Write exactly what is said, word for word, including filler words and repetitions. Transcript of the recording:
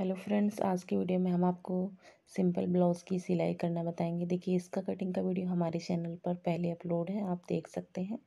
Hello friends, आज की video में हम आपको सिंपल ब्लाउज़ की सिलाई करना बताएंगे। देखिए, इसका कटिंग का वीडियो हमारे चैनल पर पहले अपलोड है, आप देख सकते हैं।